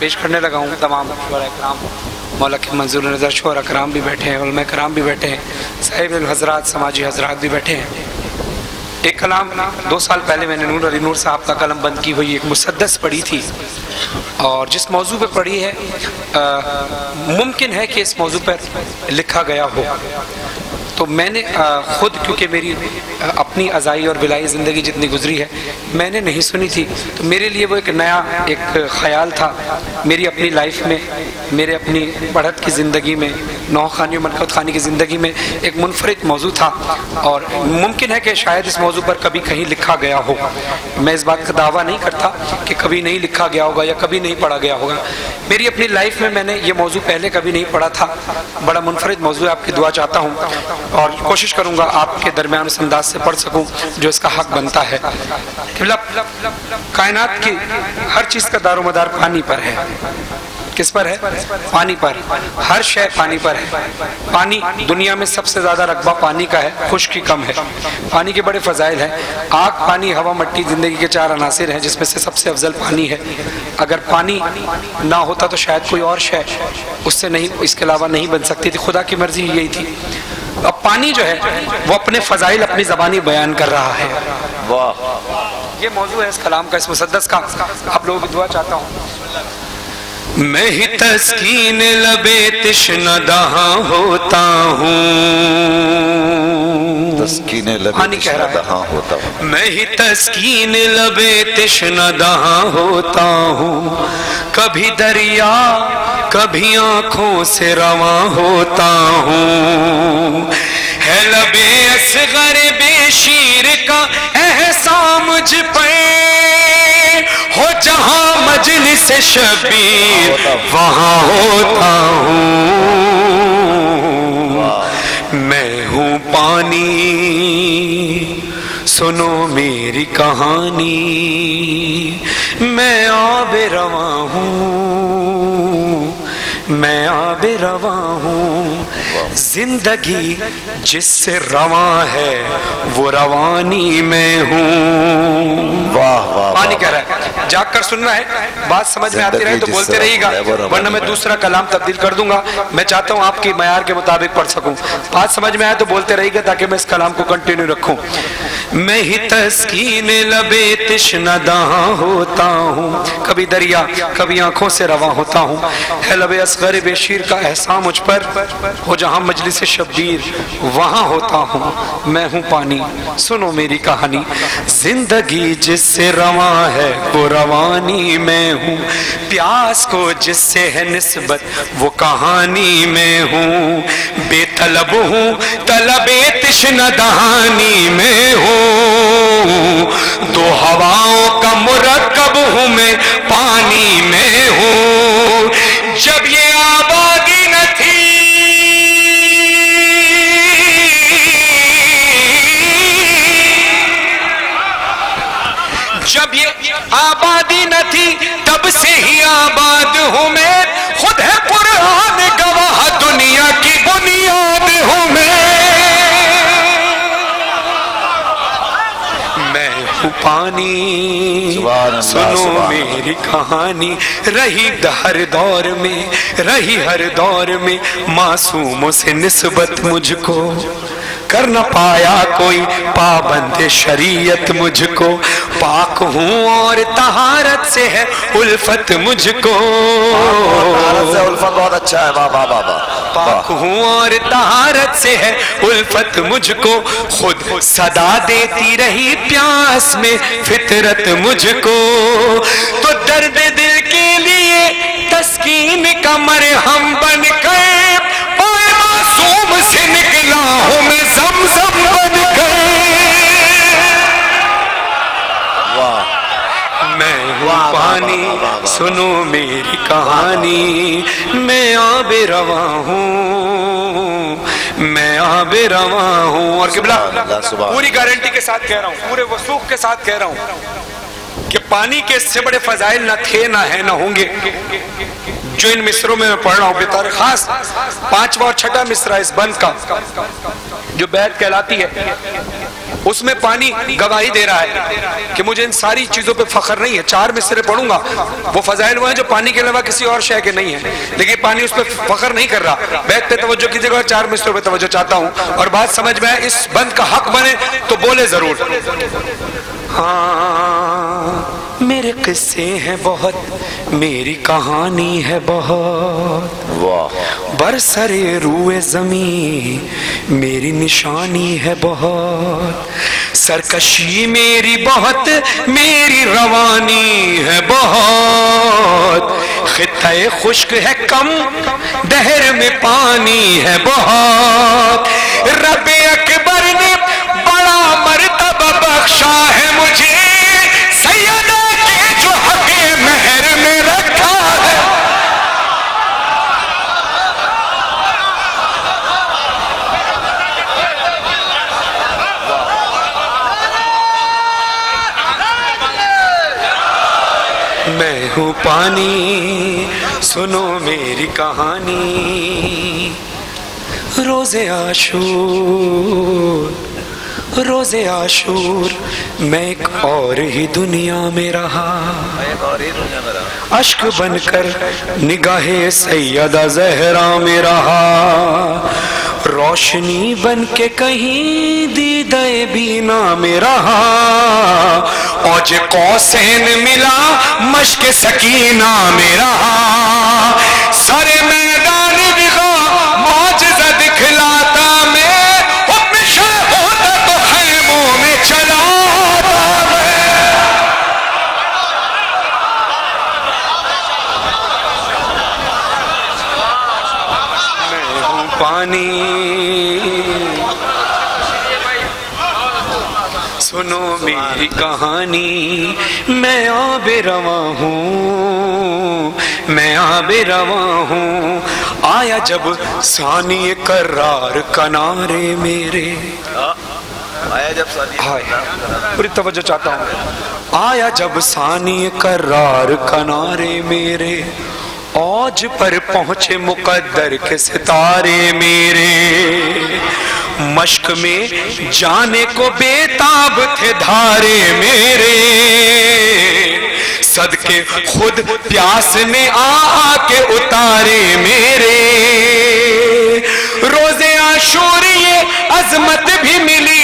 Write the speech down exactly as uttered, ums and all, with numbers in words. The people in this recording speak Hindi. पेश करने लगा हूँ। तमाम शोरा कराम मौलक मंजूर नज़र शोरा कराम भी बैठे हैं, उलमा कराम भी बैठे हैं, साहिब हजरात समाजी हजरात भी बैठे हैं। एक कलाम दो साल पहले मैंने नूर अली नूर साहब का कलम बंद की हुई एक मुसद्दस पढ़ी थी, और जिस मौजू पर पढ़ी है मुमकिन है कि इस मौजू पर लिखा गया हो। तो मैंने आ, खुद क्योंकि मेरी आ, अपनी अज़ाई और बिलाई ज़िंदगी जितनी गुजरी है मैंने नहीं सुनी थी, तो मेरे लिए वो एक नया एक ख़्याल था। मेरी अपनी लाइफ में, मेरे अपनी बढ़त की ज़िंदगी में, नौ खानी और मनकत खानी की ज़िंदगी में एक मुनफरिद मौजू था, और मुमकिन है कि शायद इस मौजू पर कभी कहीं लिखा गया हो। मैं इस बात का दावा नहीं करता कि कभी नहीं लिखा गया होगा या कभी नहीं पढ़ा गया होगा। मेरी अपनी लाइफ में मैंने ये मौजू पहले कभी नहीं पढ़ा था। बड़ा मुनफरिद मौजू है, आपकी दुआ चाहता हूँ और कोशिश करूंगा आपके दरमियान उस अंदाज से पढ़ सकूं जो इसका हक बनता है। कायनात की हर चीज़ का दारोमदार पानी पर है। किस पर है? पानी पर। हर शय पानी पर है। पानी दुनिया में सबसे ज़्यादा रकबा पानी का है, खुश्की कम है। पानी के बड़े फ़ज़ाइल हैं। आग, पानी, हवा, मिट्टी, ज़िंदगी के चार अनासिर हैं जिसमें से सबसे अफजल पानी है। अगर पानी ना होता तो शायद कोई और शय उससे नहीं, इसके अलावा नहीं बन सकती थी। खुदा की मर्ज़ी यही थी। अब पानी जो है वो अपने फ़ज़ाइल अपनी ज़बानी बयान कर रहा है। वाह, ये मौजू है इस कलाम का, इस मुसद्दस का। आप लोगों की दुआ चाहता हूँ। मैं ही तस्कीन लबे तश्ना दहा होता हूँ, तस्कीन लबे तश्ना दहा होता हूँ। मैं ही तस्कीन लबे तश्ना दहा होता हूँ, कभी दरिया कभी आँखों से रवा होता हूँ। है लबे असगर बेशीर का एहसा मुझ पर, हो जहाँ मजलिस शबीर वहाँ होता हूँ। मैं हूँ पानी, सुनो मेरी कहानी। मैं आब रवा हूँ, मैं आब रवा हूँ। जिंदगी जिससे रवां है वो रवानी में हूँ। वाह वाह, पानी कह रहा है। जाग कर सुनना है, बात समझ में आती रहे तो बोलते रहिएगा, वरना मैं दूसरा कलाम तब्दील कर दूंगा। मैं चाहता हूँ आपकी मयार के मुताबिक पढ़ सकूँ। बात समझ में आए तो बोलते रहिएगा ताकि मैं इस कलाम को कंटिन्यू रखूँ। मैं ही तस्कीन लबे तश्ना दहा होता हूँ, कभी दरिया कभी आँखों से रवां होता हूँ। है लबे असगर बेशीर का एहसा मुझ पर, हो जहाँ मजलिस शब्बीर वहाँ होता हूँ। मैं हूँ पानी, सुनो मेरी कहानी। जिंदगी जिससे रवां है वो रवानी मैं हूँ, प्यास को जिससे है निस्बत वो कहानी मैं हूँ। बेतलब हूँ तलबे तश्ना दहानी में हूँ, दो हवाओं का मुरक्कब हूँ मैं पानी में हूँ। जब ये आबादी न थी जब ये आबादी न थी तब से ही आबाद हूँ मैं, खुद है कुरान गवाह दुनिया की बुनियाद हूँ मैं। मैं हूँ पानी, सुनो मेरी कहानी। रही हर दौर में, रही हर दौर में मासूमों से निस्बत मुझको, कर न पाया कोई पाबंद शरीयत मुझको। पाक हूँ और तहारत से है उल्फत मुझको, उल्फत बहुत अच्छा है। वाह वाह वाह। पाक हूँ और तहारत से है उल्फत मुझको, खुद सदा देती रही प्यास में फितरत मुझको। तो दर्द दिल के लिए तस्कीन का मरहम बन गए, मासूम से निकला हूँ मैं ज़मज़म बन गए। वाह, मैं हूँ पानी, सुनो मेरी कहानी। मैं आबे रवा हूँ, मैं आबे रवा हूँ। और किबला पूरी गारंटी के साथ कह रहा हूँ, पूरे वसूख के साथ कह रहा हूँ कि पानी के इससे बड़े फजाइल ना थे, ना है, ना होंगे जो इन मिसरों में मैं पढ़ रहा हूँ। बेतार खास पांचवा और छठा मिसरा इस बंद का जो बैत कहलाती है। उसमें पानी गवाही दे रहा है कि मुझे इन सारी चीज़ों पे फख्र नहीं है। चार मिसरे पढ़ूंगा, वो फजाइल वो हैं जो पानी के अलावा किसी और शय के नहीं है, लेकिन पानी उस पर फख्र नहीं कर रहा। बैत पे तवज्जो कीजिएगा और चार मिसरों पे तवज्जो चाहता हूँ। और बात समझ में आए, इस बंद का हक बने तो बोले ज़रूर। हाँ मेरे किस्से हैं बहुत, मेरी कहानी है बहुत, बरसरे रूए ज़मीं मेरी निशानी है बहुत, सरकशी मेरी बहुत, मेरी रवानी है बहुत, खित्ते खुश्क है कम, दहर में पानी है बहुत, रब अकबर ने बड़ा मर्तबा बख्शा है मुझे, सैयदा के जो हके महर में रखा है। मैं हूँ पानी, सुनो मेरी कहानी, रोज़े आशूर, रोज़े आशूर मैं एक और ही दुनिया में रहा, अश्क बनकर निगाहे सैयदा जहरा में रहा, रोशनी बन के कहीं दीदाए बीना में रहा, औज कौसेन मिला मश्क सकीना में रहा, सारे मैदान बिगा मौजज़ा दिखलाता मैं, हुक्म शाह होता तो खैमों में चलाता मैं। मैं हूँ पानी, सुनो मेरी कहानी, मैं आबे रवा हूँ, मैं आबे रवा हूँ, आया जब सानी करार कनारे मेरे, आया जब पूरी तवज्जो चाहता हूँ, आया जब सानी करार कनारे मेरे, औज पर पहुँचे मुकद्दर के सितारे मेरे, मश्क में जाने को बेताब थे धारे मेरे, सदके खुद प्यास ने आ के उतारे मेरे, रोज़े आशूर ये अजमत भी मिली